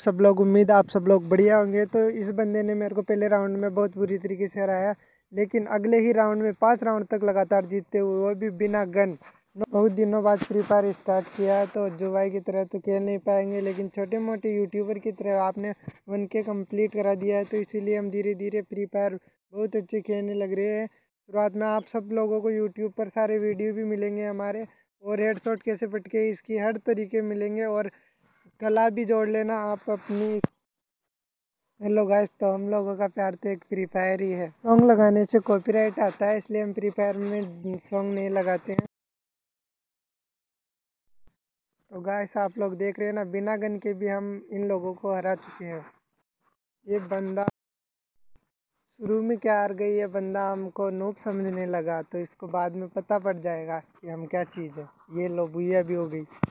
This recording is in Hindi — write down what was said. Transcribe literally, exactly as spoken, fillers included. आप सब लोग, उम्मीद आप सब लोग बढ़िया होंगे। तो इस बंदे ने मेरे को पहले राउंड में बहुत बुरी तरीके से हराया, लेकिन अगले ही राउंड में पांच राउंड तक लगातार जीतते हुए, वो भी बिना गन। बहुत दिनों बाद फ्री फायर स्टार्ट किया, तो जो भाई की तरह तो खेल नहीं पाएंगे, लेकिन छोटे मोटे यूट्यूबर की तरह आपने वन के कम्प्लीट करा दिया है। तो इसीलिए हम धीरे धीरे फ्री फायर बहुत अच्छे खेलने लग रहे हैं। शुरुआत में आप सब लोगों को यूट्यूब पर सारे वीडियो भी मिलेंगे हमारे, और हेडशॉट कैसे पटके इसकी हर तरीके मिलेंगे, और कला भी जोड़ लेना आप अपनी। हेलो गाइस, तो हम लोगों का प्यार तो एक फ्री फायर ही है। सॉन्ग लगाने से कॉपीराइट आता है, इसलिए हम फ्री फायर में सॉन्ग नहीं लगाते हैं। तो गाइस आप लोग देख रहे हैं ना, बिना गन के भी हम इन लोगों को हरा चुके हैं। ये बंदा शुरू में क्या हार गई, ये बंदा हमको नूब समझने लगा, तो इसको बाद में पता पड़ जाएगा कि हम क्या चीज़ है। ये लो, भूया भी हो गई।